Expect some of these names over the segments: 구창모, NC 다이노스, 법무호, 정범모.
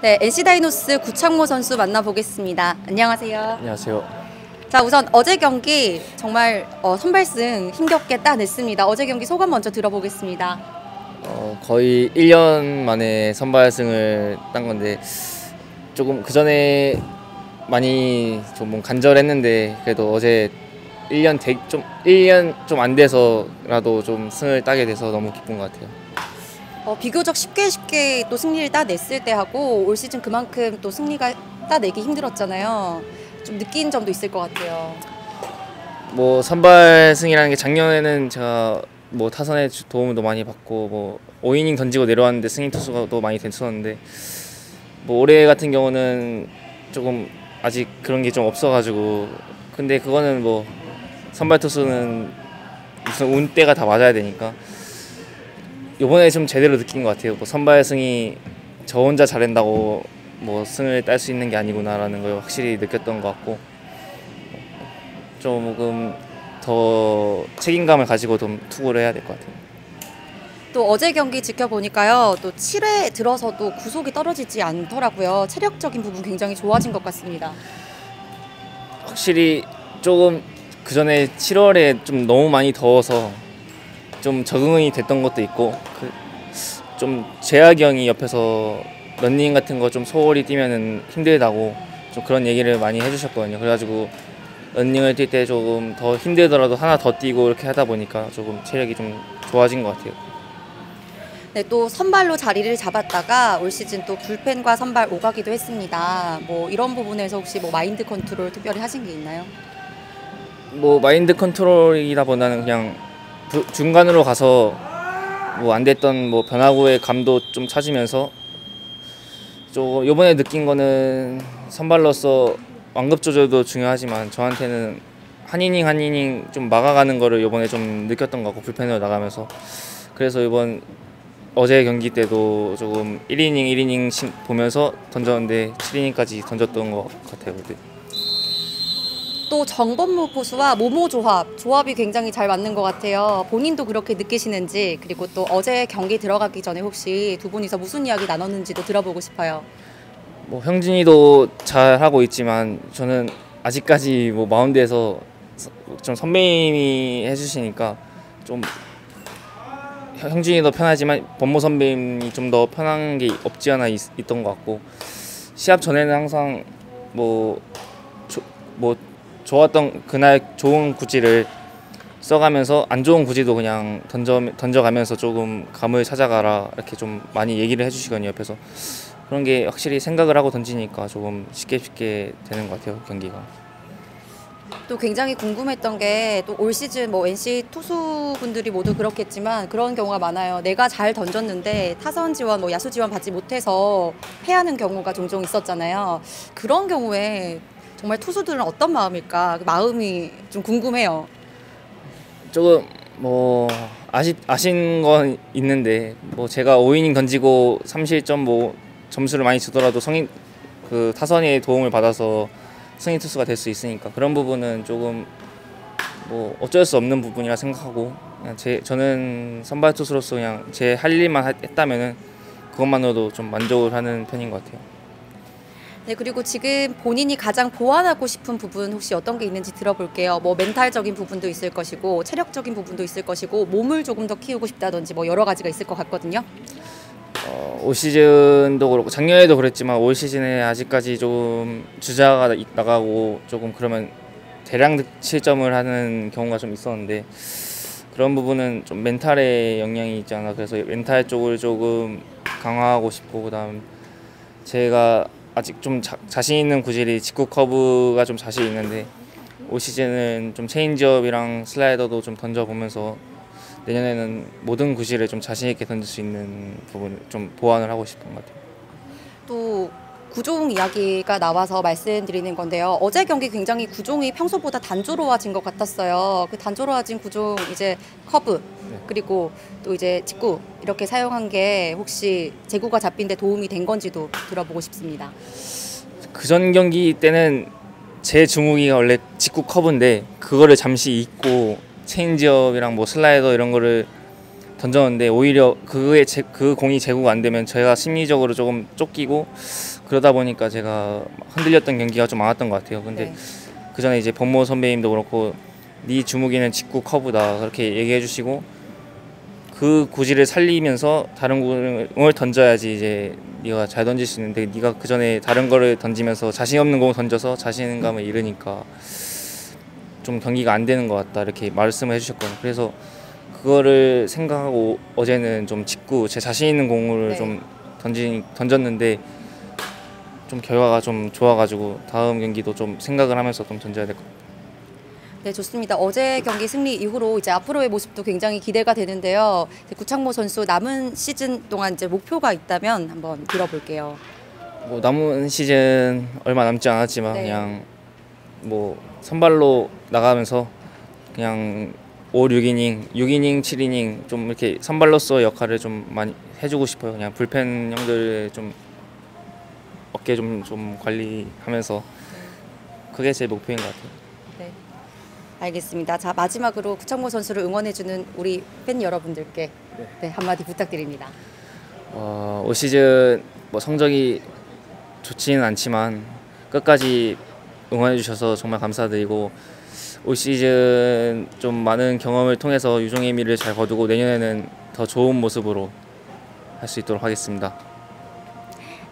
네, NC 다이노스 구창모 선수 만나보겠습니다. 안녕하세요. 안녕하세요. 자, 우선 어제 경기 정말 선발승 힘겹게 따냈습니다. 어제 경기 소감 먼저 들어보겠습니다. 거의 1년 만에 선발승을 딴 건데 조금 그전에 많이 좀 간절했는데 그래도 어제 1년 좀 안 돼서라도 좀 승을 따게 돼서 너무 기쁜 것 같아요. 비교적 쉽게 또 승리를 따냈을 때 하고 올 시즌 그만큼 또 승리가 따내기 힘들었잖아요. 좀 느낀 점도 있을 것 같아요. 뭐 선발승이라는 게 작년에는 제가 뭐 타선에 도움도 많이 받고 뭐 5이닝 던지고 내려왔는데 승인 투수가 또 많이 됐었는데 뭐 올해 같은 경우는 조금 아직 그런 게 좀 없어가지고 근데 그거는 뭐 선발 투수는 무슨 운때가 다 맞아야 되니까. 이번에 좀 제대로 느낀 것 같아요. 뭐 선발승이 저 혼자 잘한다고 뭐 승을 딸 수 있는 게 아니구나라는 걸 확실히 느꼈던 것 같고 조금 더 책임감을 가지고 좀 투구를 해야 될 것 같아요. 또 어제 경기 지켜보니까요. 또 7회 들어서도 구속이 떨어지지 않더라고요. 체력적인 부분 굉장히 좋아진 것 같습니다. 확실히 조금 그전에 7월에 좀 너무 많이 더워서 좀 적응이 됐던 것도 있고 좀 재학이 형이 옆에서 런닝 같은 거 좀 소홀히 뛰면은 힘들다고 좀 그런 얘기를 많이 해주셨거든요. 그래가지고 런닝을 뛸 때 조금 더 힘들더라도 하나 더 뛰고 이렇게 하다 보니까 조금 체력이 좀 좋아진 것 같아요. 네, 또 선발로 자리를 잡았다가 올 시즌 또 불펜과 선발 오가기도 했습니다. 뭐 이런 부분에서 혹시 뭐 마인드 컨트롤 특별히 하신 게 있나요? 뭐 마인드 컨트롤이다 보다는 그냥 중간으로 가서 뭐 안 됐던 뭐 변화구의 감도 좀 찾으면서 좀 이번에 느낀 거는 선발로서 완급 조절도 중요하지만 저한테는 한 이닝 한 이닝 좀 막아가는 거를 이번에 좀 느꼈던 것 같고 불펜으로 나가면서 그래서 이번 어제 경기 때도 조금 1이닝 보면서 던졌는데 7이닝까지 던졌던 것 같아요. 그때. 또 정범모 포수와 모모 조합이 굉장히 잘 맞는 것 같아요. 본인도 그렇게 느끼시는지 그리고 또 어제 경기 들어가기 전에 혹시 두 분이서 무슨 이야기 나눴는지도 들어보고 싶어요. 뭐 형진이도 잘 하고 있지만 저는 아직까지 뭐 마운드에서 좀 선배님이 해주시니까 좀 형진이도 편하지만 범모 선배님이 좀 더 편한 게 없지 않아 있던 것 같고 시합 전에는 항상 뭐 좋았던 그날 좋은 구질을 써가면서 안 좋은 구질도 그냥 던져가면서 조금 감을 찾아가라 이렇게 좀 많이 얘기를 해주시거든요. 옆에서 그런 게 확실히 생각을 하고 던지니까 조금 쉽게 되는 것 같아요. 경기가 또 굉장히 궁금했던 게 또 올 시즌 뭐 NC 투수분들이 모두 그렇겠지만 그런 경우가 많아요. 내가 잘 던졌는데 타선 지원 뭐 야수 지원 받지 못해서 패하는 경우가 종종 있었잖아요. 그런 경우에 정말 투수들은 어떤 마음일까? 마음이 좀 궁금해요. 조금 뭐 아신 건 있는데 뭐 제가 5이닝 던지고 3실점 뭐 점수를 많이 주더라도 타선의 도움을 받아서 승인 투수가 될 수 있으니까 그런 부분은 조금 뭐 어쩔 수 없는 부분이라 생각하고 그냥 저는 선발 투수로서 그냥 제 할 일만 했다면은 그것만으로도 좀 만족을 하는 편인 것 같아요. 네, 그리고 지금 본인이 가장 보완하고 싶은 부분 혹시 어떤 게 있는지 들어볼게요. 뭐 멘탈적인 부분도 있을 것이고 체력적인 부분도 있을 것이고 몸을 조금 더 키우고 싶다든지 뭐 여러 가지가 있을 것 같거든요. 올 시즌도 그렇고 작년에도 그랬지만 올 시즌에 아직까지 좀 주자가 나가고 조금 그러면 대량 득실점을 하는 경우가 좀 있었는데 그런 부분은 좀 멘탈에 영향이 있지 않아 그래서 멘탈 쪽을 조금 강화하고 싶고 그다음 제가 아직 좀 자신 있는 구질이 직구 커브가 좀 자신 있는데 올 시즌은 좀 체인지업이랑 슬라이더도 좀 던져보면서 내년에는 모든 구질에 좀 자신 있게 던질 수 있는 부분을 좀 보완을 하고 싶은 것 같아요. 또 구종 이야기가 나와서 말씀드리는 건데요. 어제 경기 굉장히 구종이 평소보다 단조로워진 것 같았어요. 그 단조로워진 구종 이제 커브 네. 그리고 또 이제 직구 이렇게 사용한 게 혹시 제구가 잡힌 데 도움이 된 건지도 들어보고 싶습니다. 그전 경기 때는 제 주무기가 원래 직구 커브인데 그거를 잠시 잊고 체인지업이랑 뭐 슬라이더 이런 거를 던졌는데 오히려 그 공이 제구가 안 되면 제가 심리적으로 조금 쫓기고 그러다 보니까 제가 흔들렸던 경기가 좀 많았던 것 같아요. 근데 네. 그 전에 이제 법무호 선배님도 그렇고 네 주무기는 직구 커브다 그렇게 얘기해 주시고 그 구질을 살리면서 다른 공을 던져야지 이제 네가 잘 던질 수 있는데 네가 그 전에 다른 거를 던지면서 자신 없는 공을 던져서 자신감을 잃으니까 좀 경기가 안 되는 것 같다 이렇게 말씀을 해주셨거든요. 그래서 그거를 생각하고 어제는 좀 직구 제 자신 있는 공을 네. 좀 던졌는데 좀 결과가 좀 좋아가지고 다음 경기도 좀 생각을 하면서 좀 던져야 될 것 같아요. 네, 좋습니다. 어제 경기 승리 이후로 이제 앞으로의 모습도 굉장히 기대가 되는데요. 구창모 선수 남은 시즌 동안 이제 목표가 있다면 한번 들어볼게요. 뭐 남은 시즌 얼마 남지 않았지만 네. 그냥 뭐 선발로 나가면서 그냥 6이닝, 7이닝 좀 이렇게 선발로서 역할을 좀 많이 해주고 싶어요. 그냥 불펜 형들 좀 어깨 좀 관리하면서 그게 제 목표인 것 같아요. 네, 알겠습니다. 자, 마지막으로 구창모 선수를 응원해주는 우리 팬 여러분들께 네, 한마디 부탁드립니다. 올 시즌 뭐 성적이 좋지는 않지만 끝까지 응원해주셔서 정말 감사드리고 올 시즌 좀 많은 경험을 통해서 유종의 미를 잘 거두고 내년에는 더 좋은 모습으로 할 수 있도록 하겠습니다.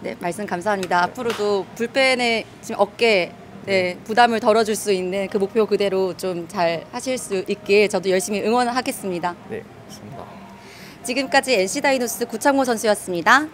네, 말씀 감사합니다. 앞으로도 불펜의 지금 어깨 네, 부담을 덜어줄 수 있는 그 목표 그대로 좀 잘 하실 수 있게 저도 열심히 응원하겠습니다. 네, 감사합니다. 지금까지 NC 다이노스 구창모 선수였습니다.